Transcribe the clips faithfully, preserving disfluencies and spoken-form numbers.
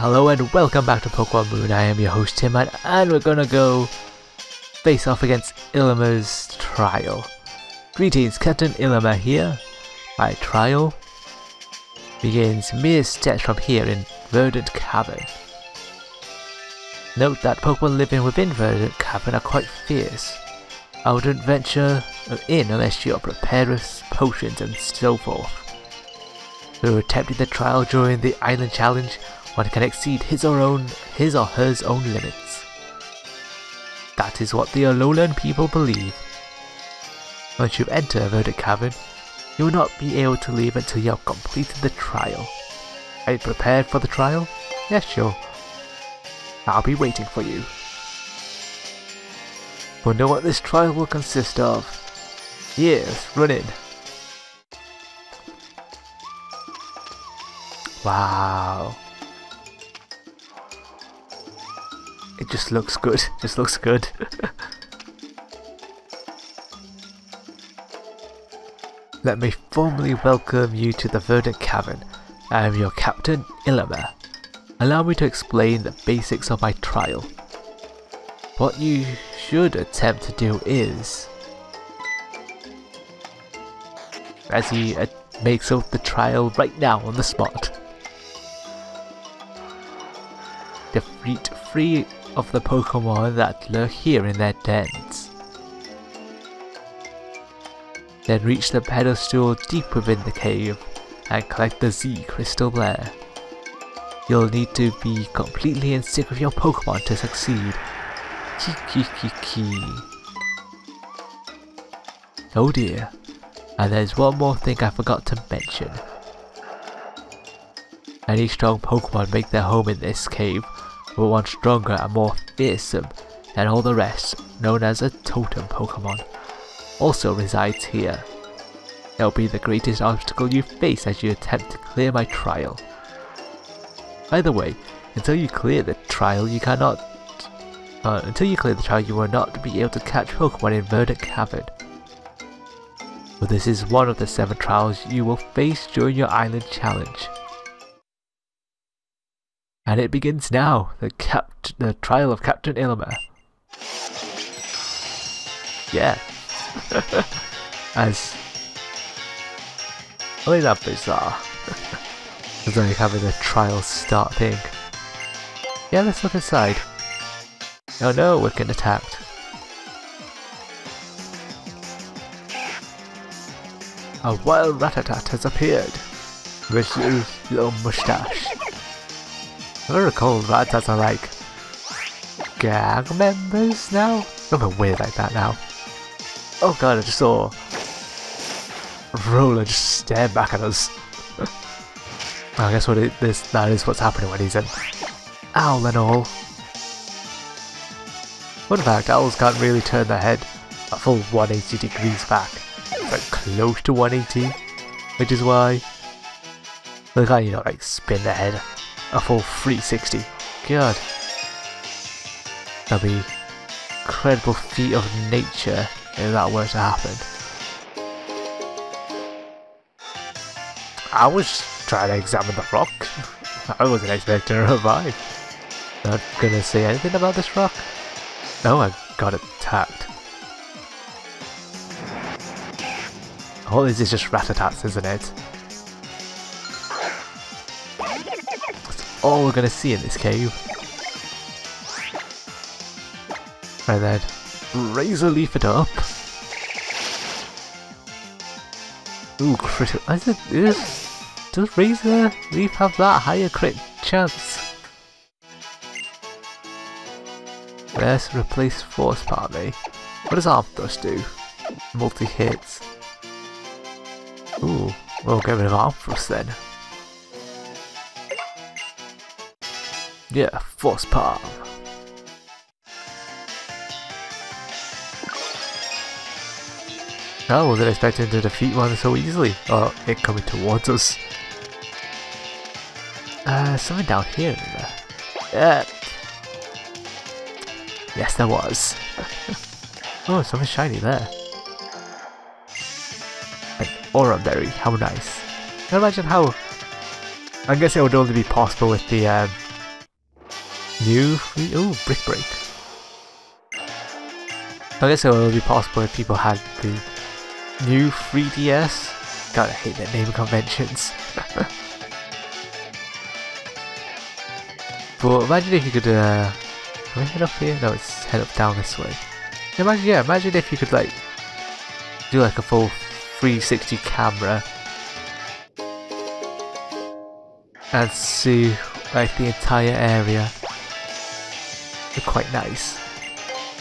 Hello and welcome back to Pokemon Moon. I am your host Tinman, and we're gonna go face off against Ilima's trial. Greetings, Captain Ilima here. My trial begins mere steps from here in Verdant Cavern. Note that Pokemon living within Verdant Cavern are quite fierce. I wouldn't venture in unless you are prepared with potions and so forth. Who attempted the trial during the Island Challenge, one can exceed his or own, his or her own limits. That is what the Alolan people believe. Once you enter Verdant Cavern, you will not be able to leave until you have completed the trial. Are you prepared for the trial? Yes, sure. I'll be waiting for you. We'll know what this trial will consist of. Yes, run in. Wow. It just looks good. Just looks good. Let me formally welcome you to the Verdant Cavern. I am your Captain Ilima. Allow me to explain the basics of my trial. What you should attempt to do is, as he uh, makes up the trial right now on the spot, defeat three of the Pokemon that lurk here in their dens. Then reach the pedestal deep within the cave and collect the Z-Crystal Blare. You'll need to be completely in sync with your Pokemon to succeed. Oh dear, and there's one more thing I forgot to mention. Any strong Pokemon make their home in this cave, but one stronger and more fearsome than all the rest, known as a totem Pokemon, also resides here. It'll be the greatest obstacle you face as you attempt to clear my trial. By the way, until you clear the trial, you cannot. Uh, until you clear the trial, you will not be able to catch Pokemon in Verdant Cavern. But this is one of the seven trials you will face during your Island Challenge. And it begins now, the cap the trial of Captain Ilima. Yeah. As I mean, that bizarre. It's like having a trial start thing. Yeah, let's look inside. Oh no, we're getting attacked. A wild Rattatat has appeared with his little moustache. I don't recall Rattatats are like gag members now? Something weird like that now. Oh god, I just saw Roller just stare back at us. I guess what it, this, that is what's happening when he's an owl and all. Fun fact, owls can't really turn their head a full one hundred eighty degrees back, but close to one hundred eighty, which is why they can't, you know, like spin their head a full three sixty. God, that'd be incredible feat of nature if that were to happen. I was trying to examine the rock. I wasn't expecting a revive. Not gonna say anything about this rock. Oh, I got attacked. All this is just Rattatats, isn't it? That's all we're gonna see in this cave. Right then, Razor Leaf it up. Ooh, critical. Is it, is, does Razor Leaf have that higher crit chance? Let's replace force palm. What does Arm Thrust do? Multi hits. Ooh, we'll get rid of Arm Thrust then. Yeah, force palm. I wasn't expecting to defeat one so easily. Oh, it coming towards us. Uh, something down here. Yeah. Yes, there was. Oh, something shiny there. An Aura Berry, how nice. Can you imagine how... I guess it would only be possible with the um, New three, oh, Brick Break. I guess it would be possible if people had the New three D S. God, I hate that name conventions. But imagine if you could, uh, can we head up here? No, it's head up down this way. Imagine, yeah, imagine if you could like do like a full three sixty camera and see like the entire area. They're quite nice.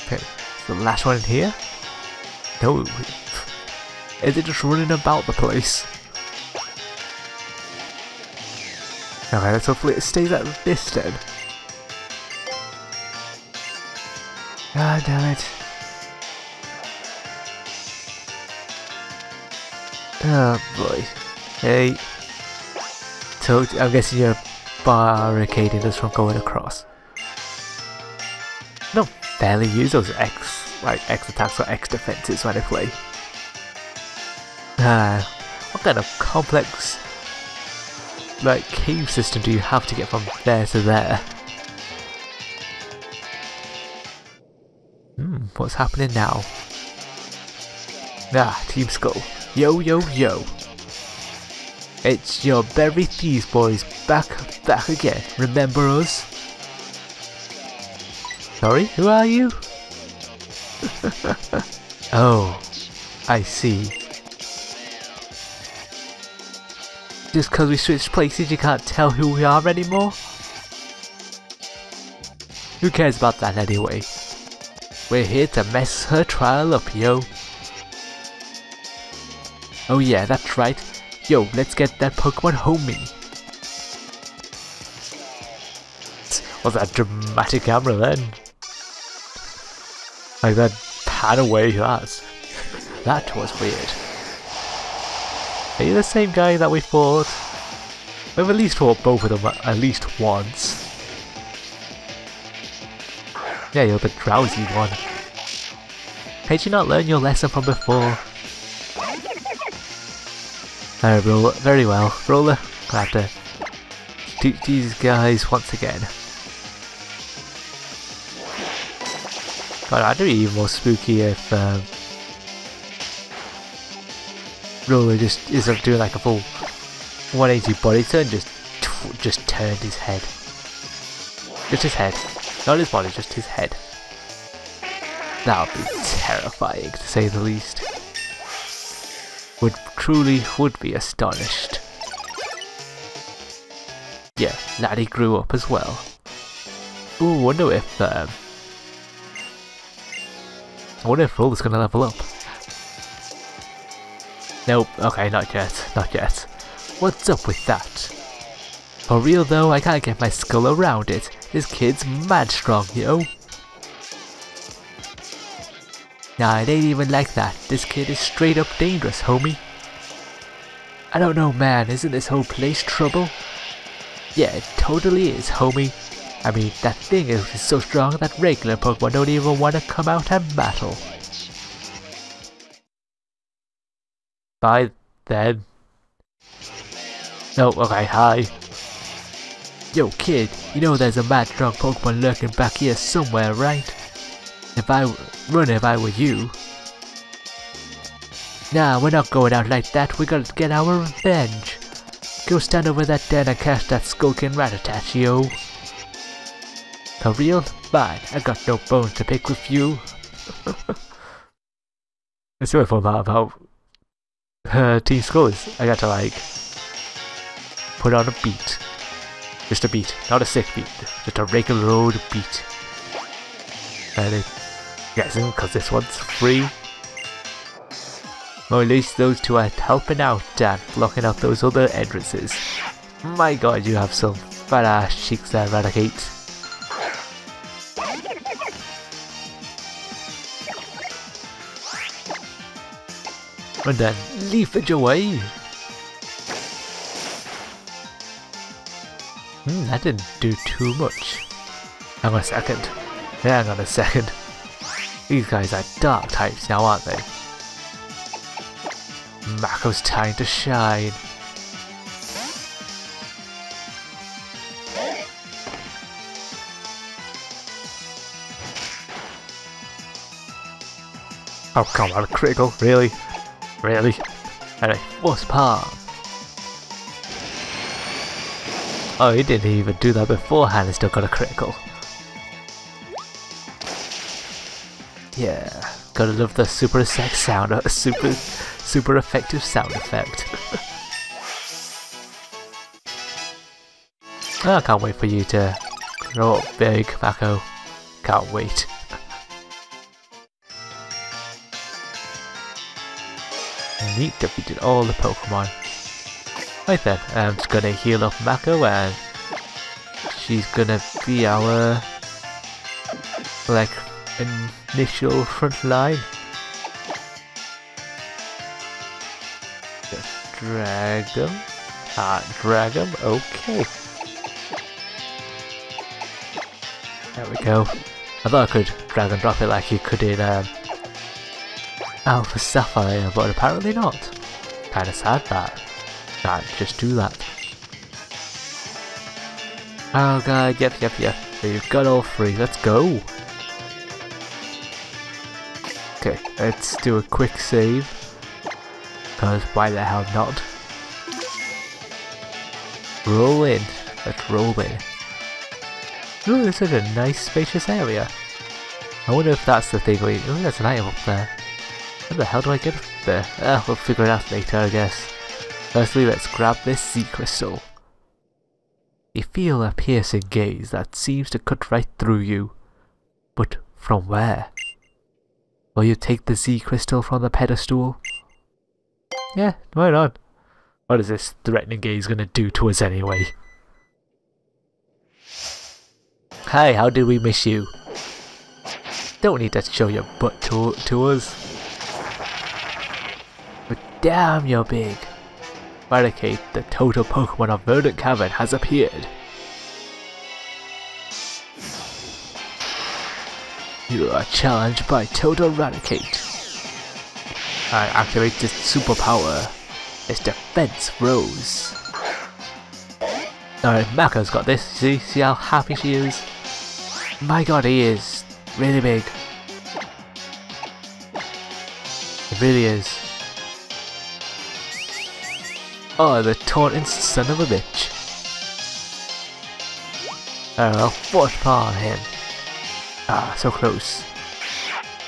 Okay, is the last one in here? No. Is it just running about the place? Alright, let's hopefully it stays at this then. Ah, damn it. Oh boy. Hey. Tot I'm guessing you're barricading us from going across. I don't barely use those X, like X attacks or X defenses when I play. Ah, what kind of complex like cave system do you have to get from there to there? Hmm, what's happening now? Ah, Team Skull. Yo, yo, yo. It's your Berry Thieves boys back, back again. Remember us? Sorry, who are you? Oh, I see. Just because we switched places, you can't tell who we are anymore? Who cares about that anyway? We're here to mess her trial up, yo. Oh yeah, that's right. Yo, let's get that Pokemon homie. Was that dramatic camera then? Like that pan away, that's... that was weird. Are you the same guy that we fought? We've at least fought both of them at least once. Yeah, you're the drowsy one. Did you not learn your lesson from before? Alright, Roller. Very well. Roller, glad to teach these guys once again. God, I'd be even more spooky if... Um, Roller just instead of doing like a full one eighty body turn, just just turned his head. Just his head, not his body, just his head. That would be terrifying, to say the least. Would truly would be astonished. Yeah, Laddie grew up as well. Ooh, wonder if um, I wonder if Roller's gonna level up. Nope, okay, not yet, not yet. What's up with that? For real though, I can't get my skull around it. This kid's mad strong, yo. Nah, it ain't even like that. This kid is straight up dangerous, homie. I don't know, man, isn't this whole place trouble? Yeah, it totally is, homie. I mean, that thing is so strong that regular Pokemon don't even want to come out and battle. Bye then. No, okay, hi. Yo kid, you know there's a mad strong Pokemon lurking back here somewhere, right? If I run if I were you. Nah, we're not going out like that, we gotta get our revenge. Go stand over that den and catch that Skulking Rattata, yo. For real? Fine, I got no bones to pick with you. Let's see what I'm about. Uh, Team Skull is, I got to like put on a beat, just a beat, not a sick beat, just a regular old beat. And I'm guessing because this one's free. Well, at least those two are helping out and blocking out those other entrances. My God, you have some fat ass cheeks there, Raticate. And then leafage away. Hmm, that didn't do too much. Hang on a second. Hang on a second. These guys are dark types now, aren't they? Marco's time to shine. Oh, come on, critical, really? Really? Anyway, force palm. Oh, he didn't even do that beforehand and still got a critical. Yeah, gotta love the super sex sound, uh, super, super effective sound effect. Oh, I can't wait for you to grow up big, Paco. Can't wait. Neat, defeated all the Pokemon. Right then, I'm just gonna heal up Mako and she's gonna be our like initial front line. Just drag them. Ah, drag them. Okay. There we go. I thought I could drag and drop it like you could in um, Alpha Sapphire, but apparently not. Kinda sad that. Can't just do that. Oh god, yep, yep, yep. We've got all three, let's go! Okay, let's do a quick save. Because why the hell not? Roll in. Let's roll in. Ooh, this is a nice spacious area. I wonder if that's the thing we... Ooh, there's an item up there. What the hell do I get up there? Oh, we'll figure it out later, I guess. Firstly, let's grab this Z-Crystal. You feel a piercing gaze that seems to cut right through you. But from where? Will you take the Z-Crystal from the pedestal? Yeah, right on. What is this threatening gaze going to do to us anyway? Hi, how did we miss you? Don't need to show your butt to, to us. But damn, you're big. Raticate, the total Pokemon of Verdant Cavern, has appeared. You are challenged by Total Raticate. I activate its superpower. Its defense rose. Alright, Marco's got this. See, see how happy she is. My God, he is really big. It really is. Oh, the torrent son of a bitch. Oh, I'll force palm him. Ah, so close.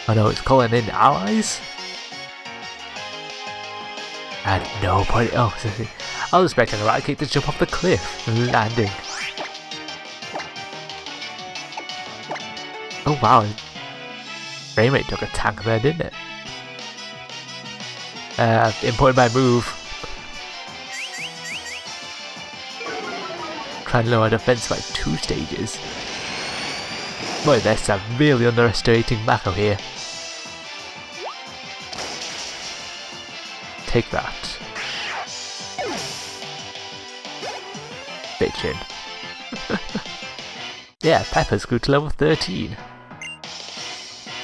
Oh no, it's calling in allies? And nobody. Oh, I was expecting the Raticate to jump off the cliff and landing. Oh wow. Frame rate took a tank there, didn't it? Uh, imported my move. Try and lower defense by two stages. Boy, that's a really underestimating Mako here. Take that. Bitchin'. Yeah, Peppers grew to level thirteen.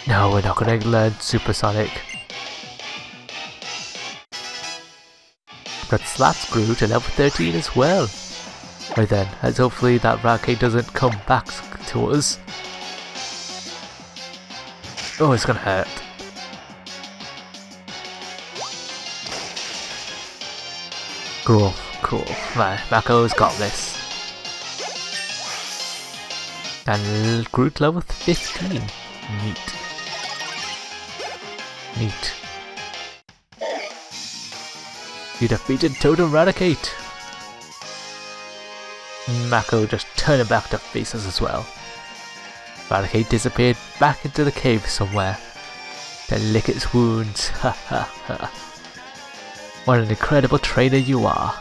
No, we're not gonna learn Super Sonic. But Slaps grew to level thirteen as well. Right then, let's hopefully that Raticate doesn't come back to us. Oh, it's gonna hurt. Cool, cool. Right, Marco's got this. And Groot level fifteen. Neat. Neat. You defeated Totem Raticate. Mako just turning back to face us as well. Raticate disappeared back into the cave somewhere to lick its wounds. Ha ha ha. What an incredible trainer you are.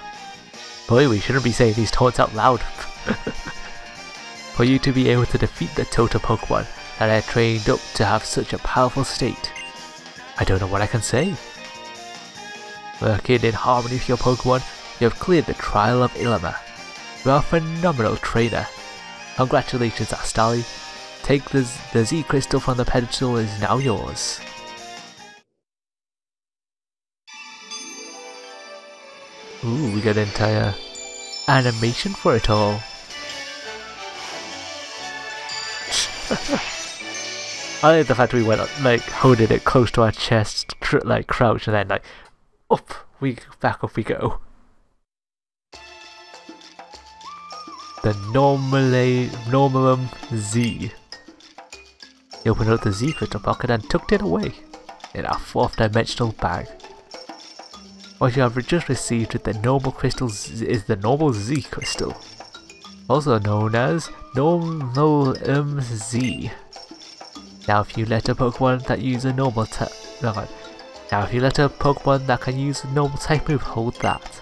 Boy, we shouldn't be saying these taunts out loud. For you to be able to defeat the totem Pokemon that I trained up to have such a powerful state. I don't know what I can say. Working in harmony with your Pokemon, you have cleared the trial of Ilima. You are a phenomenal trainer. Congratulations, Astali. Take the, the Z-Crystal from the pedestal is now yours. Ooh, we got an entire animation for it all. I like the fact we went like holding it close to our chest, tr like crouch, and then like up we back up we go. The Normali Normalium Z. He opened up the Z-Crystal pocket and tucked it away in our fourth dimensional bag. What you have just received with the normal crystals is the normal Z-Crystal, also known as Normalium Z. Now, if you let a Pokemon that use a normal type, no, now if you let a Pokemon that can use a normal type move hold that,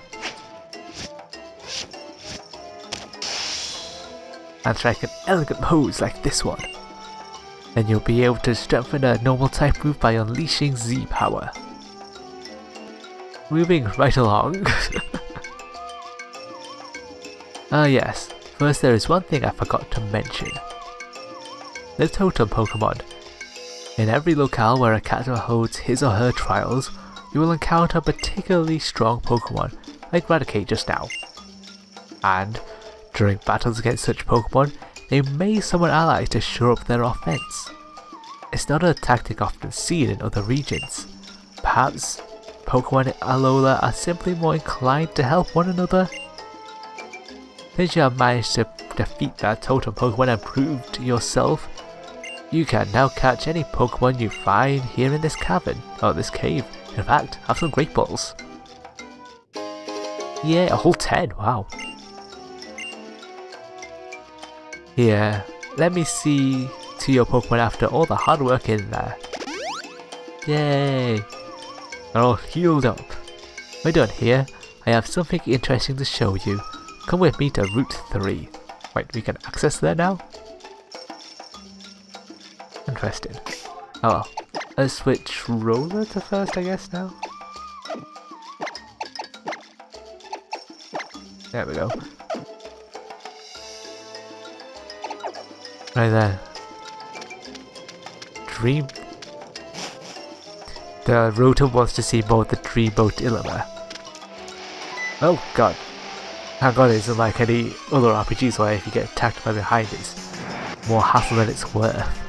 and strike an elegant pose like this one, then you'll be able to strengthen a normal type move by unleashing Z-Power. Moving right along. Ah yes, first there is one thing I forgot to mention. The totem Pokemon. In every locale where a character holds his or her trials, you will encounter particularly strong Pokemon, like Raticate just now. And during battles against such Pokemon, they may summon allies to shore up their offense. It's not a tactic often seen in other regions. Perhaps Pokemon in Alola are simply more inclined to help one another. Since you have managed to defeat that totem Pokemon and proved yourself, you can now catch any Pokemon you find here in this cavern, or this cave. In fact, have some great balls. Yeah, a whole ten, wow. Here, let me see to your Pokemon after all the hard work in there. Yay! They're all healed up. We're done here. I have something interesting to show you. Come with me to Route three. Wait, we can access there now? Interesting. Oh well. Let's switch Roller to first, I guess, now? There we go. Right there. Dream... The Rotom wants to see more of the tree boat Ilima. Oh god. Hang on, it isn't like any other R P Gs where if you get attacked by behind it's more hassle than it's worth.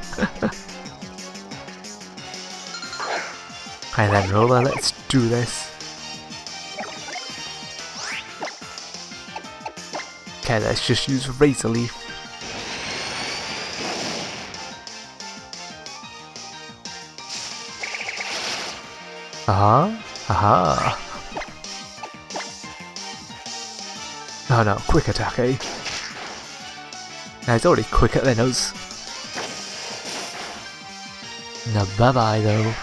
And then Roller, let's do this. Okay, let's just use Razor Leaf. Aha, uh aha. -huh. Uh -huh. Oh no, quick attack, eh? Now it's already quicker than us. Now bye bye though.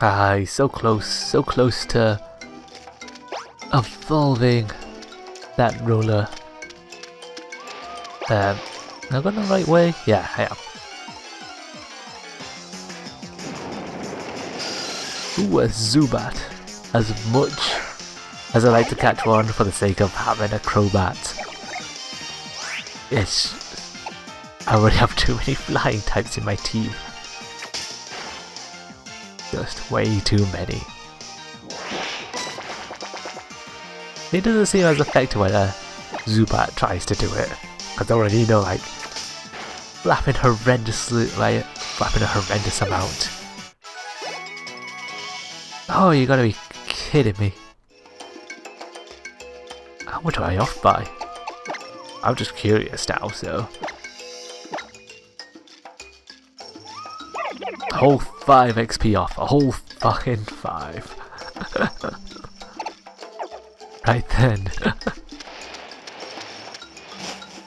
Ah, he's so close, so close to evolving that Roller. Um, am I going the right way? Yeah, I am. Ooh, a Zubat. As much as I like to catch one for the sake of having a Crobat. Yes, I already have too many flying types in my team. Just way too many. It doesn't seem as effective when a Zubat tries to do it. Because I already know, like, flapping horrendously, like, flapping a horrendous amount. Oh, you gotta be kidding me. How much am I off by? I'm just curious now, so. A whole five X P off. A whole fucking five. Right then.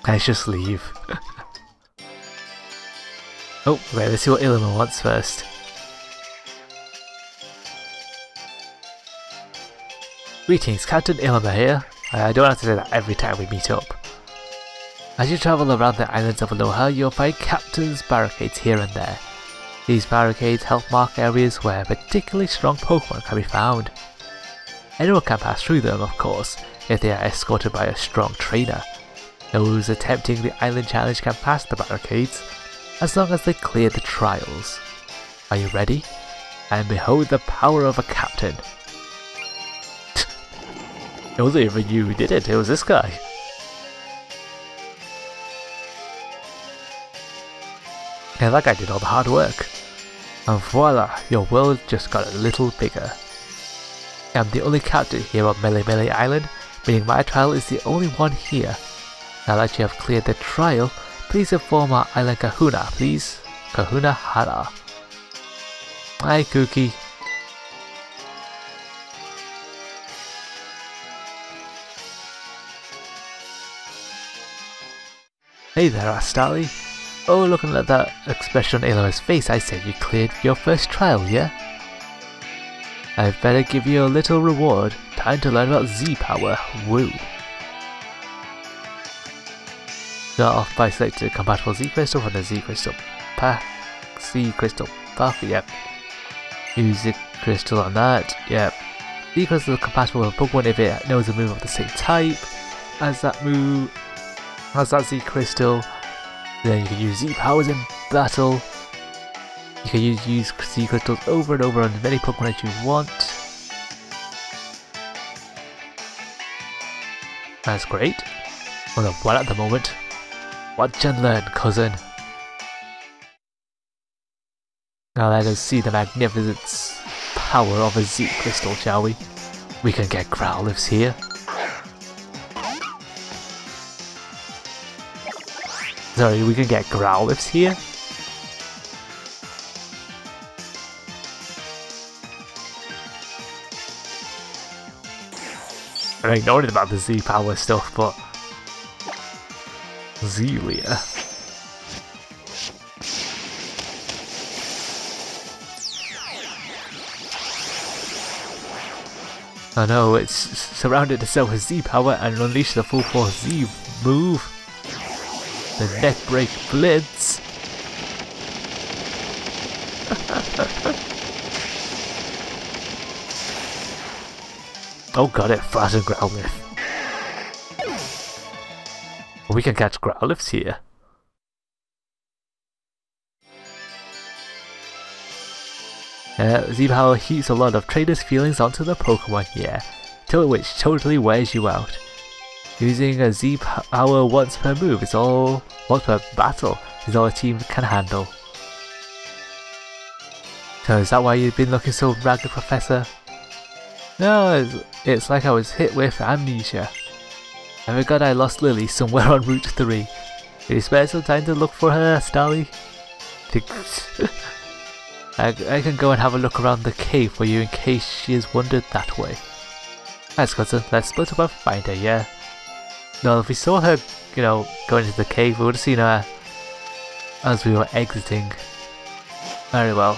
Let's just leave. Oh, wait, let's see what Ilima wants first. Greetings, Captain Ilima here. I don't have to say that every time we meet up. As you travel around the islands of Aloha, you'll find Captain's barricades here and there. These barricades help mark areas where particularly strong Pokemon can be found. Anyone can pass through them, of course, if they are escorted by a strong trainer. Those attempting the island challenge can pass the barricades, as long as they clear the trials. Are you ready? And behold the power of a captain. It wasn't even you who did it, it was this guy. Yeah, that guy did all the hard work. And voila, your world just got a little bigger. I'm the only captain here on Melee Melee Island, meaning my trial is the only one here. Now that you have cleared the trial, please inform our island kahuna, please. Kahuna Hara. Hi, Kookie. Hey there, Astali. Oh, looking at that expression on Alora's face, I said you cleared your first trial, yeah? I'd better give you a little reward. Time to learn about Z-Power. Woo! Start off by selecting a compatible Z-Crystal from the Z-Crystal pack. Z-Crystal pack, yep. Use Z-Crystal on that, yep. Z-Crystal is compatible with Pokemon if it knows a move of the same type as that move. As that Z-Crystal, then you can use Z-Powers in battle. You can use, use Z-Crystals over and over on as many Pokemon as you want. That's great. Well, one at the moment. Watch and learn, cousin. Now let us see the magnificent power of a Z-Crystal, shall we? We can get Growlithe's here. Sorry, we can get Growlithe's here. I'm ignoring about the Z-Power stuff, but... Zelia. I know, it's surrounded itself with Z-Power and unleashed the full force Z-Move. The Neck Break Blitz. Oh god, it flattened Growlithe. We can catch Growlithe's here. Uh, Z-Power heaps a lot of trainers' feelings onto the Pokemon, yeah, till which totally wears you out. Using a Z-Power once per move is all, once per battle is all a team can handle. So is that why you've been looking so ragged, Professor? No, it's, it's like I was hit with amnesia. I forgot I lost Lily somewhere on Route three. Did you spare some time to look for her, Starly? I, I can go and have a look around the cave for you in case she has wandered that way. Alright, Scotty, let's split up and find her, yeah? No, if we saw her, you know, going into the cave, we would have seen her as we were exiting. Very well.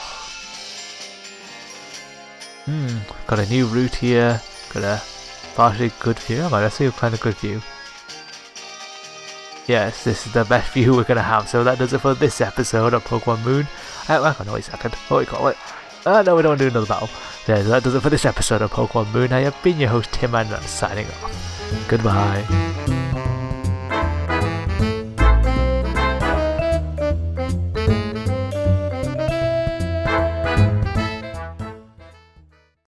Hmm, got a new route here, got a partially good view. Oh my, that's a kind of good view. Yes, this is the best view we're going to have, so that does it for this episode of Pokemon Moon. I, I can't wait a second, what do we call it? Oh no, we don't want to do another battle. Yeah, so that does it for this episode of Pokemon Moon. I have been your host, Tinman, and I'm signing off. Goodbye.